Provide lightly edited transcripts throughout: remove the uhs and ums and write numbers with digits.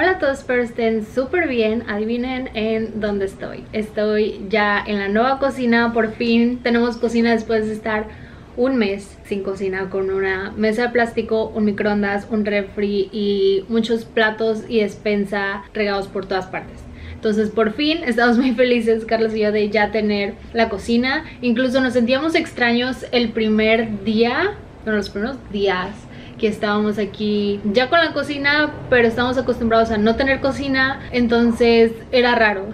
Hola a todos, espero estén súper bien. Adivinen en dónde estoy. Estoy ya en la nueva cocina, por fin tenemos cocina después de estar un mes sin cocina, con una mesa de plástico, un microondas, un refri y muchos platos y despensa regados por todas partes. Entonces por fin estamos muy felices, Carlos y yo, de ya tener la cocina. Incluso nos sentíamos extraños el primer día, bueno, los primeros días que estábamos aquí ya con la cocina, pero estamos acostumbrados a no tener cocina, entonces era raro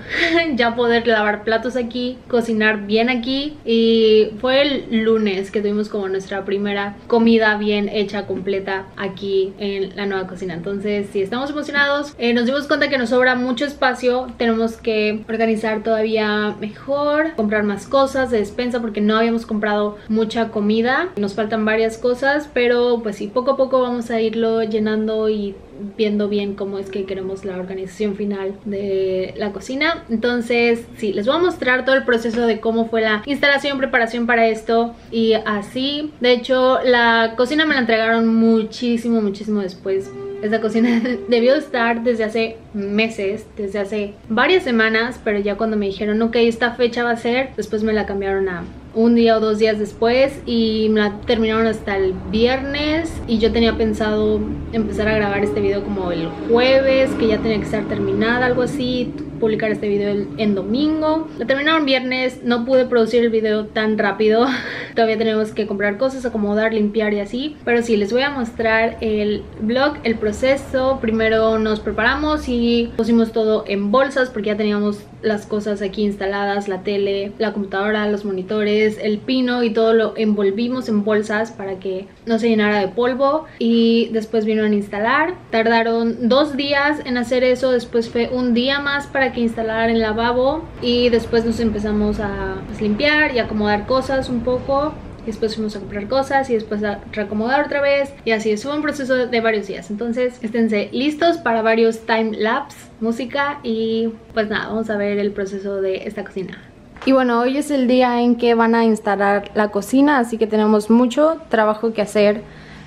ya poder lavar platos aquí, cocinar bien aquí. Y fue el lunes que tuvimos como nuestra primera comida bien hecha, completa, aquí en la nueva cocina. Entonces sí, estamos emocionados. Nos dimos cuenta que nos sobra mucho espacio, tenemos que organizar todavía mejor, comprar más cosas de despensa porque no habíamos comprado mucha comida, nos faltan varias cosas, pero pues sí, poco a poco vamos a irlo llenando y viendo bien cómo es que queremos la organización final de la cocina. Entonces sí, les voy a mostrar todo el proceso de cómo fue la instalación, preparación para esto y así. De hecho, la cocina me la entregaron muchísimo después. Esta cocina debió estar desde hace meses, desde hace varias semanas, pero ya cuando me dijeron ok, esta fecha va a ser, después me la cambiaron a un día o dos días después y me la terminaron hasta el viernes. Y yo tenía pensado empezar a grabar este video como el jueves, que ya tenía que estar terminada, algo así, publicar este video en domingo. La terminaron viernes, no pude producir el video tan rápido todavía tenemos que comprar cosas, acomodar, limpiar y así. Pero sí, les voy a mostrar el vlog, el proceso. Primero nos preparamos y pusimos todo en bolsas porque ya teníamos las cosas aquí instaladas, la tele, la computadora, los monitores, el pino, y todo lo envolvimos en bolsas para que no se llenara de polvo. Y después vinieron a instalar, tardaron 2 días en hacer eso, después fue un día más para que instalar el lavabo y después nos empezamos a limpiar y acomodar cosas un poco. Después fuimos a comprar cosas y después a reacomodar otra vez, y así es un proceso de varios días. Entonces esténse listos para varios time lapse, música y pues nada, vamos a ver el proceso de esta cocina. Y bueno, hoy es el día en que van a instalar la cocina, así que tenemos mucho trabajo que hacer.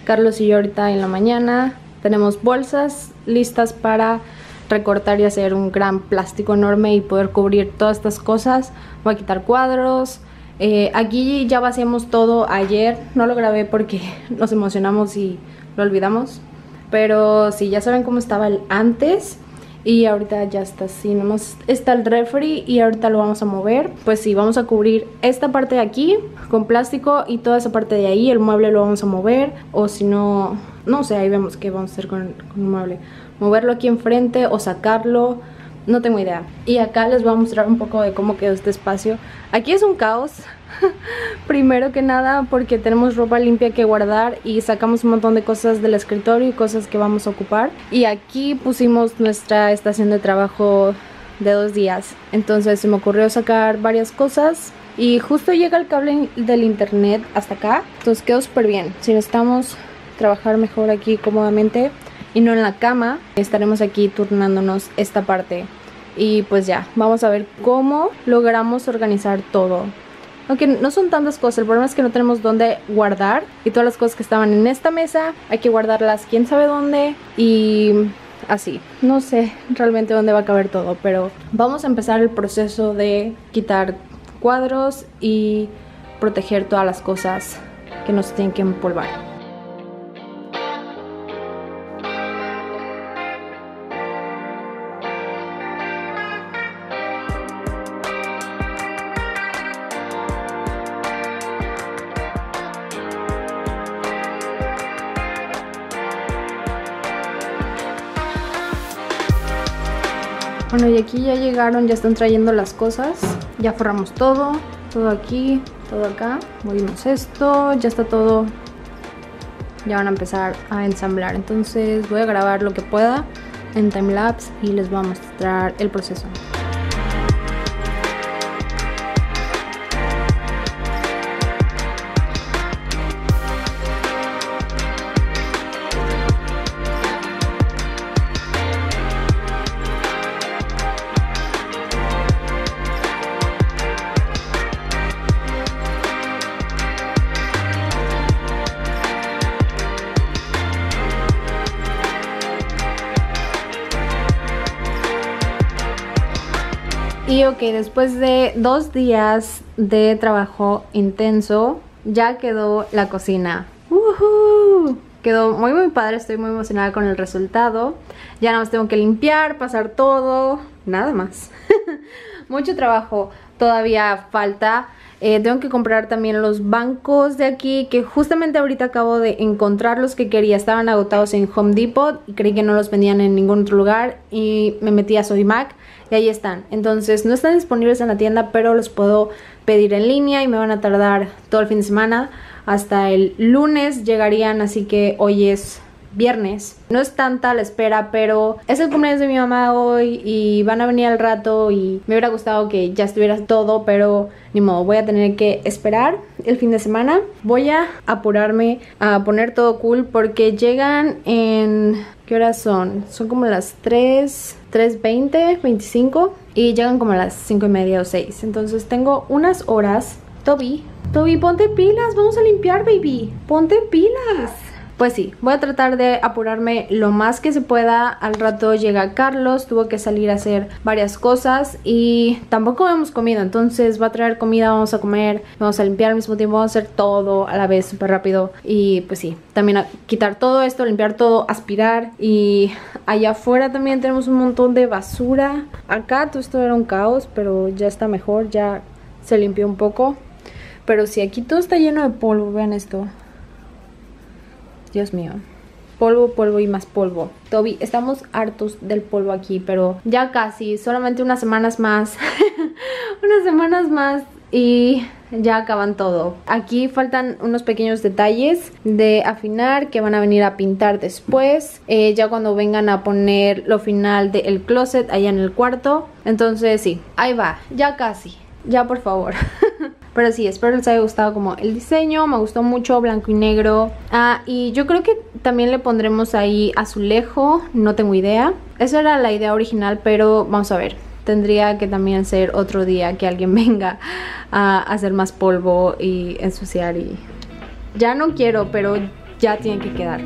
Carlos y yo ahorita en la mañana tenemos bolsas listas para recortar y hacer un gran plástico enorme y poder cubrir todas estas cosas. Voy a quitar cuadros. Aquí ya vaciamos todo ayer, no lo grabé porque nos emocionamos y lo olvidamos, pero sí, ya saben cómo estaba el antes y ahorita ya está así. Nomás está el refri y ahorita lo vamos a mover. Pues sí, vamos a cubrir esta parte de aquí con plástico y toda esa parte de ahí. El mueble lo vamos a mover, o si no, no sé, ahí vemos qué vamos a hacer con el mueble, moverlo aquí enfrente o sacarlo, no tengo idea. Y acá les voy a mostrar un poco de cómo quedó este espacio. Aquí es un caos, primero que nada, porque tenemos ropa limpia que guardar y sacamos un montón de cosas del escritorio y cosas que vamos a ocupar. Y aquí pusimos nuestra estación de trabajo de 2 días. Entonces se me ocurrió sacar varias cosas y justo llega el cable del internet hasta acá. Entonces quedó súper bien. Si necesitamos trabajar mejor aquí cómodamente y no en la cama, estaremos aquí turnándonos esta parte. Y pues ya, vamos a ver cómo logramos organizar todo. Aunque no son tantas cosas, el problema es que no tenemos dónde guardar. Y todas las cosas que estaban en esta mesa, hay que guardarlas quién sabe dónde. Y así, no sé realmente dónde va a caber todo. Pero vamos a empezar el proceso de quitar cuadros y proteger todas las cosas que nos tienen que empolvar. Bueno, y aquí ya llegaron, ya están trayendo las cosas. Ya forramos todo, todo aquí, todo acá. Movimos esto, ya está todo. Ya van a empezar a ensamblar. Entonces voy a grabar lo que pueda en timelapse y les voy a mostrar el proceso. Y ok, después de 2 días de trabajo intenso, ya quedó la cocina. ¡Woohoo! Quedó muy muy padre, estoy muy emocionada con el resultado. Ya nada más tengo que limpiar, pasar todo, nada más. Mucho trabajo, todavía falta. Tengo que comprar también los bancos de aquí, que justamente ahorita acabo de encontrar los que quería. Estaban agotados en Home Depot y creí que no los vendían en ningún otro lugar, y me metí a Sodimac y ahí están. Entonces no están disponibles en la tienda, pero los puedo pedir en línea y me van a tardar todo el fin de semana. Hasta el lunes llegarían, así que hoy es viernes. No es tanta la espera, pero es el cumpleaños de mi mamá hoy y van a venir al rato y me hubiera gustado que ya estuviera todo, pero ni modo, voy a tener que esperar el fin de semana. Voy a apurarme a poner todo cool porque llegan en... ¿Qué horas son? Son como las 3, 3:20, 25 y llegan como a las 5:30 o 6. Entonces tengo unas horas. Toby, ponte pilas, vamos a limpiar, baby. Ponte pilas. Pues sí, voy a tratar de apurarme lo más que se pueda. Al rato llega Carlos, tuvo que salir a hacer varias cosas y tampoco hemos comido, entonces va a traer comida, vamos a comer, vamos a limpiar al mismo tiempo, vamos a hacer todo a la vez súper rápido. Y pues sí, también a quitar todo esto, limpiar todo, aspirar. Y allá afuera también tenemos un montón de basura. Acá todo esto era un caos, pero ya está mejor, ya se limpió un poco. Pero sí, aquí todo está lleno de polvo, vean esto. Dios mío, polvo, polvo y más polvo. Toby, estamos hartos del polvo aquí, pero ya casi, solamente unas semanas más. Unas semanas más y ya acaban todo. Aquí faltan unos pequeños detalles de afinar que van a venir a pintar después. Ya cuando vengan a poner lo final del closet allá en el cuarto. Entonces sí, ahí va, ya casi, ya por favor. Pero sí, espero les haya gustado como el diseño. Me gustó mucho, blanco y negro. Ah, y yo creo que también le pondremos ahí azulejo. No tengo idea. Esa era la idea original, pero vamos a ver. Tendría que también ser otro día que alguien venga a hacer más polvo y ensuciar. Y ya no quiero, pero ya tiene que quedar.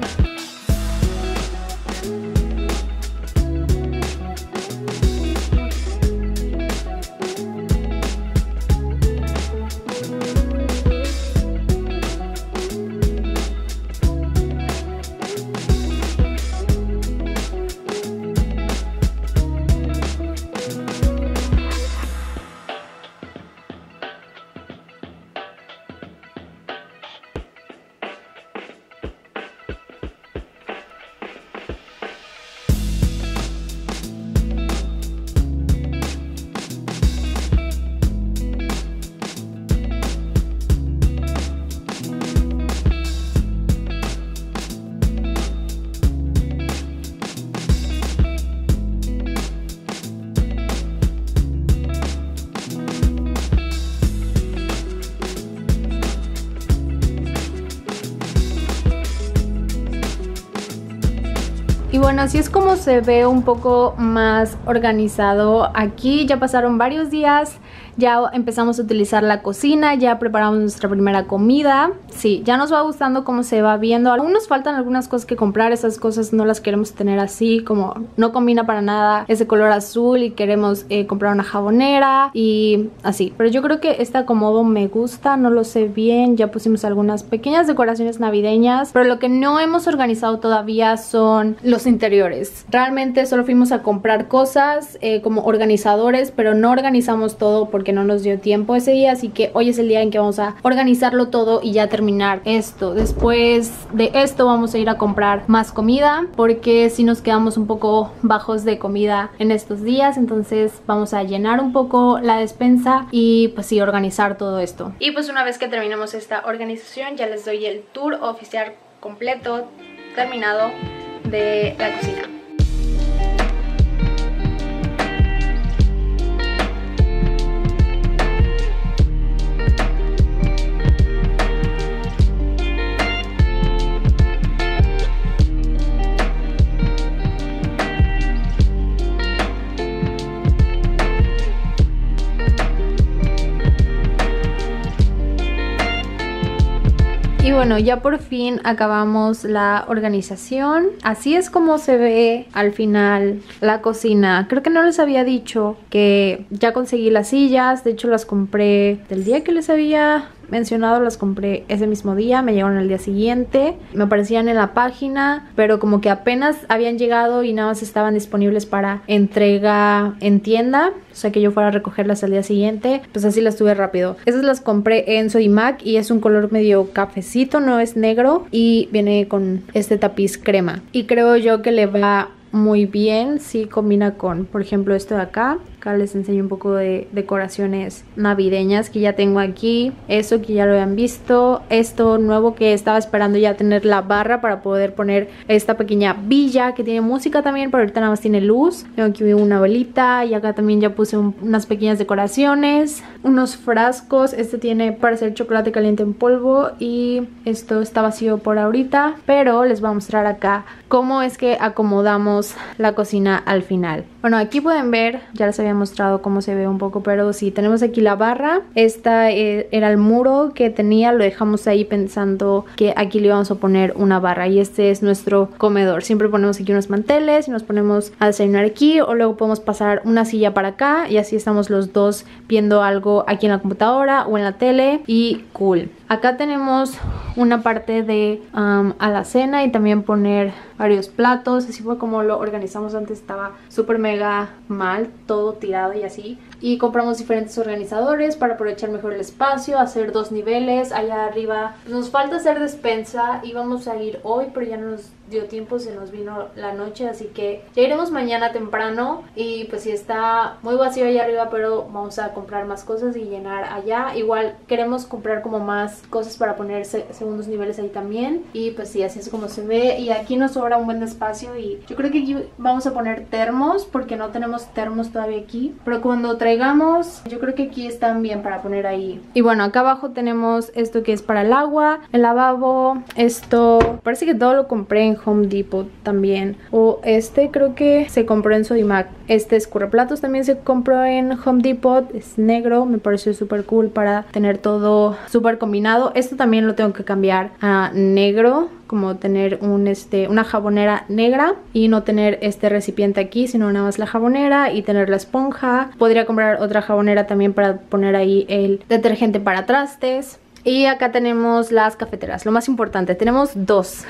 Y bueno, así es como se ve un poco más organizado aquí. Ya pasaron varios días, ya empezamos a utilizar la cocina, ya preparamos nuestra primera comida. Sí, ya nos va gustando cómo se va viendo. Aún nos faltan algunas cosas que comprar, esas cosas no las queremos tener así, como no combina para nada ese color azul y queremos comprar una jabonera y así. Pero yo creo que este acomodo me gusta, no lo sé bien, ya pusimos algunas pequeñas decoraciones navideñas. Pero lo que no hemos organizado todavía son los interiores. Realmente solo fuimos a comprar cosas como organizadores, pero no organizamos todo porque no nos dio tiempo ese día, así que hoy es el día en que vamos a organizarlo todo y ya terminar esto. Después de esto vamos a ir a comprar más comida porque si nos quedamos un poco bajos de comida en estos días, entonces vamos a llenar un poco la despensa y pues sí, organizar todo esto. Y pues una vez que terminemos esta organización ya les doy el tour oficial completo, terminado de la cocina. bueno, ya por fin acabamos la organización. Así es como se ve al final la cocina. Creo que no les había dicho que ya conseguí las sillas. De hecho, las compré del día que les había mencionado, las compré ese mismo día, me llegaron el día siguiente, me aparecían en la página, pero como que apenas habían llegado y nada más estaban disponibles para entrega en tienda, o sea que yo fuera a recogerlas al día siguiente, pues así las tuve rápido. Esas las compré en Sodimac y es un color medio cafecito, no es negro, y viene con este tapiz crema y creo yo que le va muy bien, sí combina con, por ejemplo, esto de acá. Acá les enseño un poco de decoraciones navideñas que ya tengo aquí. Eso que ya lo habían visto. Esto nuevo que estaba esperando ya tener la barra para poder poner esta pequeña villa que tiene música también, pero ahorita nada más tiene luz. Tengo aquí una velita y acá también ya puse unas pequeñas decoraciones. Unos frascos. Este tiene para hacer chocolate caliente en polvo y esto está vacío por ahorita, pero les voy a mostrar acá cómo es que acomodamos la cocina al final. Bueno, aquí pueden ver, ya les había mostrado cómo se ve un poco, pero sí, tenemos aquí la barra. Esta era el muro que tenía, lo dejamos ahí pensando que aquí le íbamos a poner una barra y este es nuestro comedor. Siempre ponemos aquí unos manteles y nos ponemos a desayunar aquí, o luego podemos pasar una silla para acá y así estamos los dos viendo algo aquí en la computadora o en la tele y cool. Acá tenemos una parte de alacena y también poner varios platos. Así fue como lo organizamos antes, estaba súper mega mal, todo tirado y así. Y compramos diferentes organizadores para aprovechar mejor el espacio, hacer dos niveles. Allá arriba pues nos falta hacer despensa, íbamos a ir hoy, pero ya no nos dio tiempo, se nos vino la noche, así que ya iremos mañana temprano. Y pues sí, está muy vacío allá arriba, pero vamos a comprar más cosas y llenar allá. Igual queremos comprar como más cosas para poner segundos niveles ahí también. Y pues sí, así es como se ve. Y aquí nos sobra un buen espacio y yo creo que aquí vamos a poner termos, porque no tenemos termos todavía aquí, pero cuando traigamos, yo creo que aquí están bien para poner ahí. Y bueno, acá abajo tenemos esto que es para el agua, el lavabo. Esto parece que todo lo compré en Home Depot también, o este creo que se compró en Sodimac. Este escurreplatos también se compró en Home Depot, es negro, me pareció súper cool para tener todo súper combinado. Esto también lo tengo que cambiar a negro, como tener una jabonera negra y no tener este recipiente aquí, sino nada más la jabonera y tener la esponja. Podría comprar otra jabonera también para poner ahí el detergente para trastes. Y acá tenemos las cafeteras, lo más importante, tenemos dos.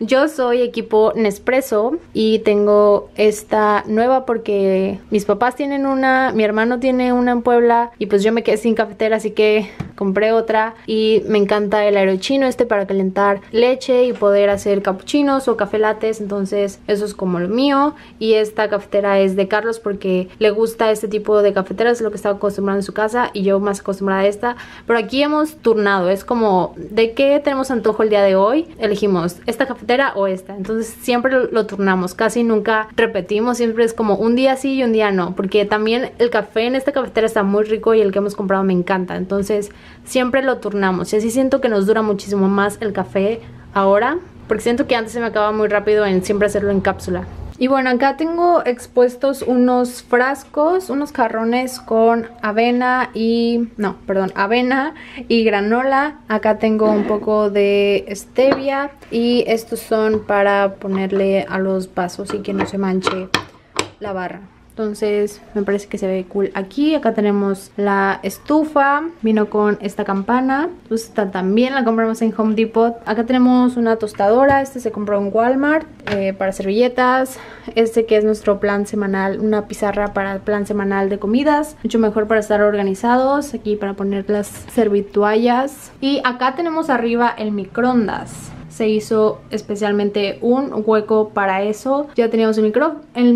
Yo soy equipo Nespresso y tengo esta nueva porque mis papás tienen una, mi hermano tiene una en Puebla y pues yo me quedé sin cafetera, así que compré otra. Y me encanta el aerochino este para calentar leche y poder hacer capuchinos o café lattes, entonces eso es como lo mío. Y esta cafetera es de Carlos porque le gusta este tipo de cafeteras, es lo que estaba acostumbrado en su casa y yo más acostumbrada a esta. Pero aquí hemos turnado, es como de qué tenemos antojo el día de hoy, elegimos esta cafetera o esta, entonces siempre lo turnamos, casi nunca repetimos, siempre es como un día sí y un día no, porque también el café en esta cafetera está muy rico y el que hemos comprado me encanta, entonces siempre lo turnamos y así siento que nos dura muchísimo más el café ahora, porque siento que antes se me acababa muy rápido en siempre hacerlo en cápsula. Y bueno, acá tengo expuestos unos frascos, unos jarrones con avena y... no, perdón, avena y granola. Acá tengo un poco de stevia y estos son para ponerle a los vasos y que no se manche la barra. Entonces me parece que se ve cool aquí. Acá tenemos la estufa, vino con esta campana, pues esta también la compramos en Home Depot. Acá tenemos una tostadora, este se compró en Walmart, para servilletas. Este que es nuestro plan semanal, una pizarra para el plan semanal de comidas, mucho mejor para estar organizados, aquí para poner las servituallas. Y acá tenemos arriba el microondas. Se hizo especialmente un hueco para eso. Ya teníamos el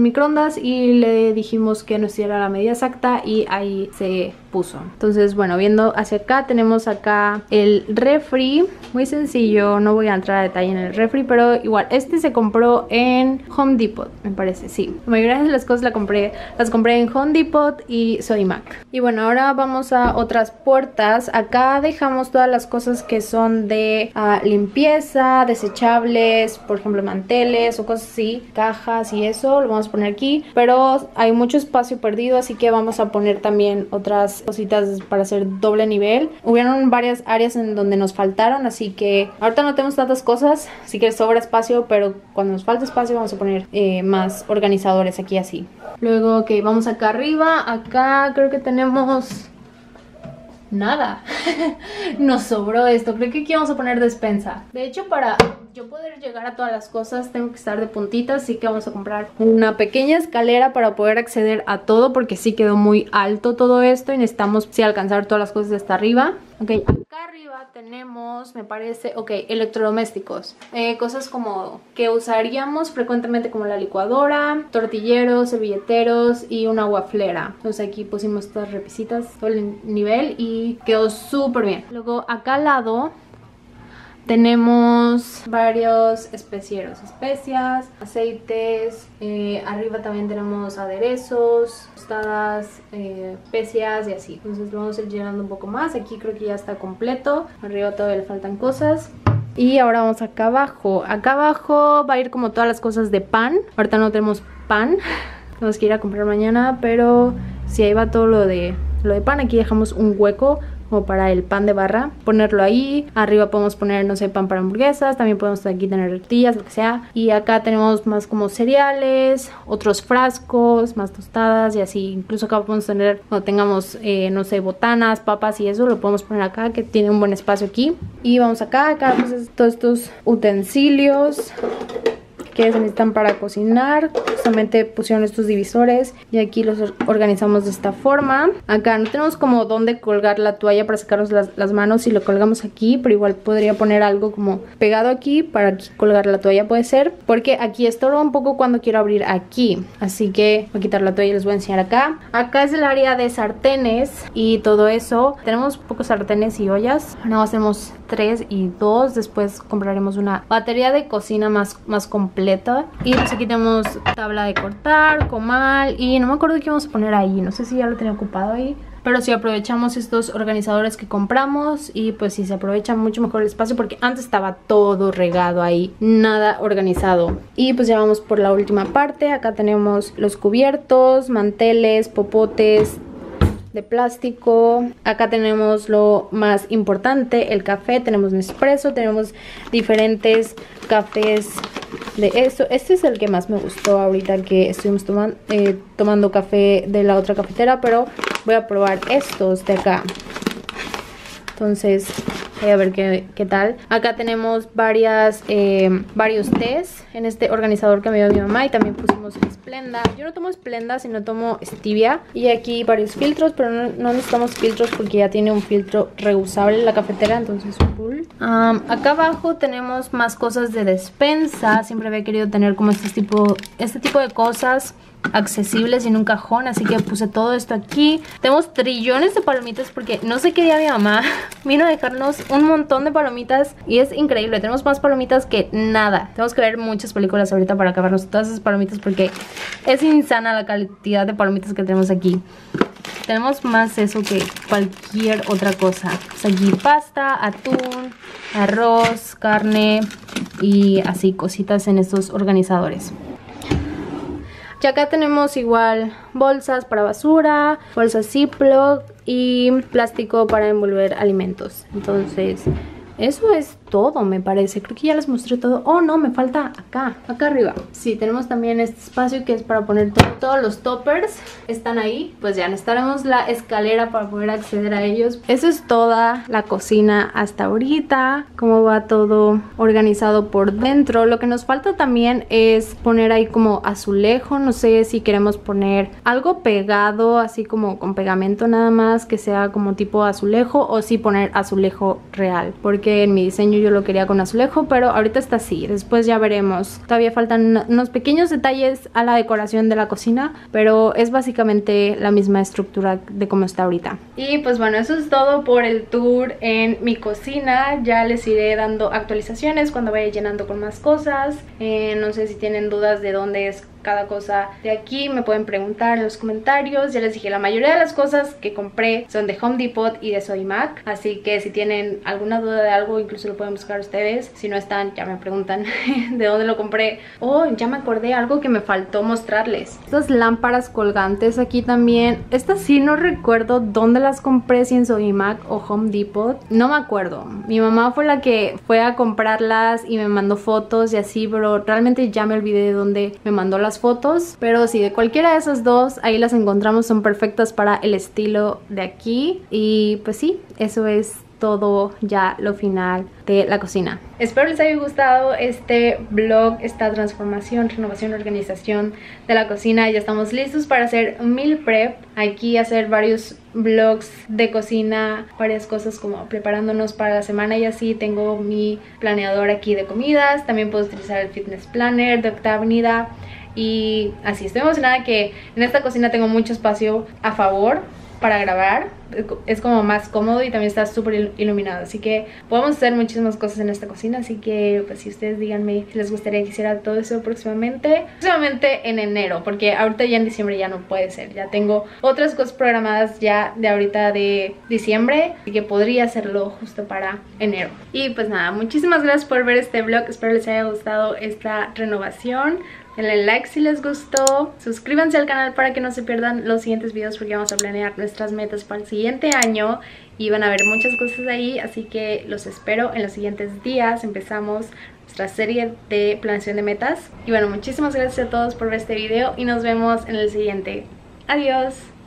microondas y le dijimos que nos diera la medida exacta y ahí se puso. Entonces, bueno, viendo hacia acá, tenemos acá el refri. Muy sencillo, no voy a entrar a detalle en el refri, pero igual, este se compró en Home Depot, me parece, sí. La mayoría de las cosas las compré en Home Depot y Sodimac. Y bueno, ahora vamos a otras puertas. Acá dejamos todas las cosas que son de limpieza, comida, desechables, por ejemplo manteles o cosas así, cajas y eso, lo vamos a poner aquí, pero hay mucho espacio perdido, así que vamos a poner también otras cositas para hacer doble nivel. Hubieron varias áreas en donde nos faltaron, así que ahorita no tenemos tantas cosas, así que sobra espacio, pero cuando nos falta espacio vamos a poner más organizadores aquí así. Luego, ok, vamos acá arriba, acá creo que tenemos... nada. Nos sobró esto. Creo que aquí vamos a poner despensa. De hecho, para yo poder llegar a todas las cosas tengo que estar de puntitas, así que vamos a comprar una pequeña escalera para poder acceder a todo, porque sí quedó muy alto todo esto y necesitamos sí alcanzar todas las cosas hasta arriba. Ok, acá arriba tenemos, me parece, ok, electrodomésticos, cosas como que usaríamos frecuentemente, como la licuadora, tortilleros, servilleteros y una waflera. Entonces aquí pusimos estas repisitas, todo el nivel, y quedó súper bien. Luego acá al lado tenemos varios especieros, especias, aceites, arriba también tenemos aderezos, tostadas, especias y así. Entonces lo vamos a ir llenando un poco más. Aquí creo que ya está completo, arriba todavía le faltan cosas. Y ahora vamos acá abajo. Acá abajo va a ir como todas las cosas de pan. Ahorita no tenemos pan, tenemos que ir a comprar mañana, pero si ahí va todo lo de pan. Aquí dejamos un hueco como para el pan de barra, ponerlo ahí. Arriba podemos poner, no sé, pan para hamburguesas, también podemos aquí tener tortillas, lo que sea. Y acá tenemos más como cereales, otros frascos, más tostadas y así. Incluso acá podemos tener, cuando tengamos, no sé, botanas, papas y eso, lo podemos poner acá, que tiene un buen espacio aquí. Y vamos acá, acá pues todos estos utensilios que se necesitan para cocinar. Justamente pusieron estos divisores y aquí los organizamos de esta forma. Acá no tenemos como dónde colgar la toalla para sacarnos las manos y lo colgamos aquí, pero igual podría poner algo como pegado aquí para aquí colgar la toalla, puede ser, porque aquí estorba un poco cuando quiero abrir aquí, así que voy a quitar la toalla y les voy a enseñar acá. Acá es el área de sartenes y todo eso. Tenemos pocos sartenes y ollas, nada más tenemos 3 y 2. Después compraremos una batería de cocina más completa. Y pues aquí tenemos tabla de cortar, comal, y no me acuerdo qué vamos a poner ahí, no sé si ya lo tenía ocupado ahí, pero si aprovechamos estos organizadores que compramos, y pues si se aprovecha mucho mejor el espacio, porque antes estaba todo regado ahí, nada organizado. Y pues ya vamos por la última parte. Acá tenemos los cubiertos, manteles, popotes de plástico. Acá tenemos lo más importante, el café. Tenemos Nespresso, tenemos diferentes cafés de esto. Este es el que más me gustó ahorita que estuvimos tomando café de la otra cafetera, pero voy a probar estos de acá. Entonces voy a ver qué tal. Acá tenemos varios tés en este organizador que me dio mi mamá, y también pusimos Esplenda. Yo no tomo Esplenda, sino tomo Stevia. Y aquí varios filtros, pero no necesitamos filtros porque ya tiene un filtro reusable en la cafetera, entonces cool. Acá abajo tenemos más cosas de despensa. Siempre había querido tener como este tipo de cosas accesibles en un cajón, así que puse todo esto aquí. Tenemos trillones de palomitas porque no sé qué día mi mamá vino a dejarnos un montón de palomitas y es increíble, tenemos más palomitas que nada. Tenemos que ver muchas películas ahorita para acabarnos todas esas palomitas porque es insana la cantidad de palomitas que tenemos aquí. Tenemos más eso que cualquier otra cosa. O sea, aquí pasta, atún, arroz, carne y así cositas en estos organizadores. Y acá tenemos igual bolsas para basura, bolsas Ziploc y plástico para envolver alimentos. Entonces, eso es todo, me parece. Creo que ya les mostré todo. Oh, no, me falta acá. Acá arriba. Sí, tenemos también este espacio que es para poner todos los toppers. Están ahí. Pues ya necesitaremos la escalera para poder acceder a ellos. Eso es toda la cocina hasta ahorita. Cómo va todo organizado por dentro. Lo que nos falta también es poner ahí como azulejo. No sé si queremos poner algo pegado, así como con pegamento nada más, que sea como tipo azulejo, o sí poner azulejo real. Porque en mi diseño yo lo quería con azulejo, pero ahorita está así. Después ya veremos. Todavía faltan unos pequeños detalles a la decoración de la cocina, pero es básicamente la misma estructura de como está ahorita. Y pues bueno, eso es todo por el tour en mi cocina. Ya les iré dando actualizaciones cuando vaya llenando con más cosas. No sé si tienen dudas de dónde es cada cosa de aquí. Me pueden preguntar en los comentarios. Ya les dije, la mayoría de las cosas que compré son de Home Depot y de Sodimac, así que si tienen alguna duda de algo, incluso lo pueden buscar ustedes. Si no están, ya me preguntan de dónde lo compré. Oh, ya me acordé algo que me faltó mostrarles. Estas lámparas colgantes aquí también. Estas sí no recuerdo dónde las compré, si en Sodimac o Home Depot. No me acuerdo. Mi mamá fue la que fue a comprarlas y me mandó fotos y así, pero realmente ya me olvidé de dónde me mandó las fotos. Pero sí, de cualquiera de esas dos, ahí las encontramos. Son perfectas para el estilo de aquí. Y pues sí, eso es todo ya lo final de la cocina. Espero les haya gustado este vlog, esta transformación, renovación, organización de la cocina. Ya estamos listos para hacer meal prep. Aquí hacer varios vlogs de cocina, varias cosas como preparándonos para la semana y así. Tengo mi planeador aquí de comidas. También puedo utilizar el fitness planner de Octava Avenida. Y así, estoy emocionada que en esta cocina tengo mucho espacio a favor para grabar, es como más cómodo y también está súper iluminado, así que podemos hacer muchísimas cosas en esta cocina. Así que pues si ustedes díganme si les gustaría que hiciera todo eso próximamente en enero, porque ahorita ya en diciembre ya no puede ser, ya tengo otras cosas programadas ya de ahorita de diciembre, así que podría hacerlo justo para enero. Y pues nada, muchísimas gracias por ver este vlog, espero les haya gustado esta renovación. Denle like si les gustó, suscríbanse al canal para que no se pierdan los siguientes videos, porque vamos a planear nuestras metas para el siguiente año y van a ver muchas cosas ahí, así que los espero en los siguientes días. Empezamos nuestra serie de planeación de metas. Y bueno, muchísimas gracias a todos por ver este video y nos vemos en el siguiente. Adiós.